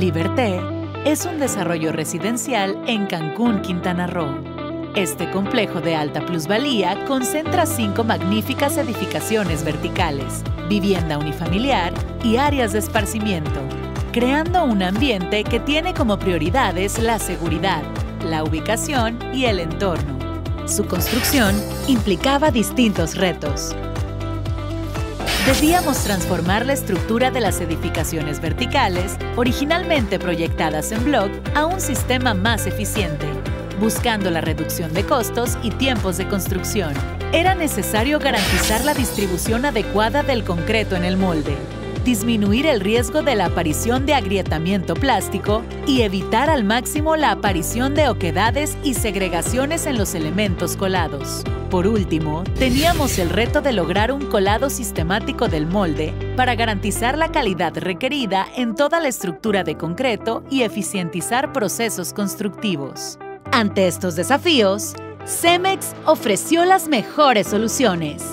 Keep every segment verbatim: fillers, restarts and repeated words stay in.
Liverté es un desarrollo residencial en Cancún, Quintana Roo. Este complejo de alta plusvalía concentra cinco magníficas edificaciones verticales, vivienda unifamiliar y áreas de esparcimiento, creando un ambiente que tiene como prioridades la seguridad, la ubicación y el entorno. Su construcción implicaba distintos retos. Debíamos transformar la estructura de las edificaciones verticales, originalmente proyectadas en bloc, a un sistema más eficiente, buscando la reducción de costos y tiempos de construcción. Era necesario garantizar la distribución adecuada del concreto en el molde, disminuir el riesgo de la aparición de agrietamiento plástico y evitar al máximo la aparición de oquedades y segregaciones en los elementos colados. Por último, teníamos el reto de lograr un colado sistemático del molde para garantizar la calidad requerida en toda la estructura de concreto y eficientizar procesos constructivos. Ante estos desafíos, CEMEX ofreció las mejores soluciones.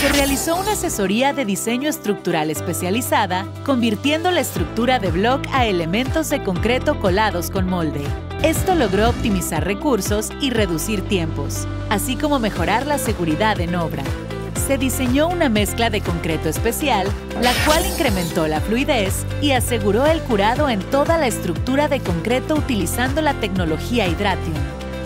Se realizó una asesoría de diseño estructural especializada, convirtiendo la estructura de bloc a elementos de concreto colados con molde. Esto logró optimizar recursos y reducir tiempos, así como mejorar la seguridad en obra. Se diseñó una mezcla de concreto especial, la cual incrementó la fluidez y aseguró el curado en toda la estructura de concreto utilizando la tecnología Hidratium.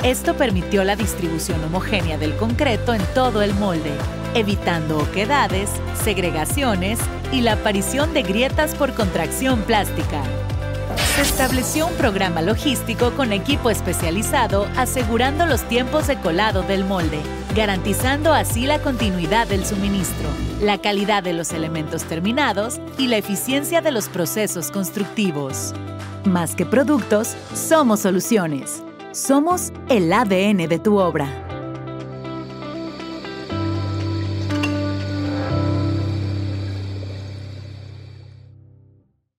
Esto permitió la distribución homogénea del concreto en todo el molde, evitando oquedades, segregaciones y la aparición de grietas por contracción plástica. Se estableció un programa logístico con equipo especializado asegurando los tiempos de colado del molde, garantizando así la continuidad del suministro, la calidad de los elementos terminados y la eficiencia de los procesos constructivos. Más que productos, somos soluciones. Somos el A D N de tu obra.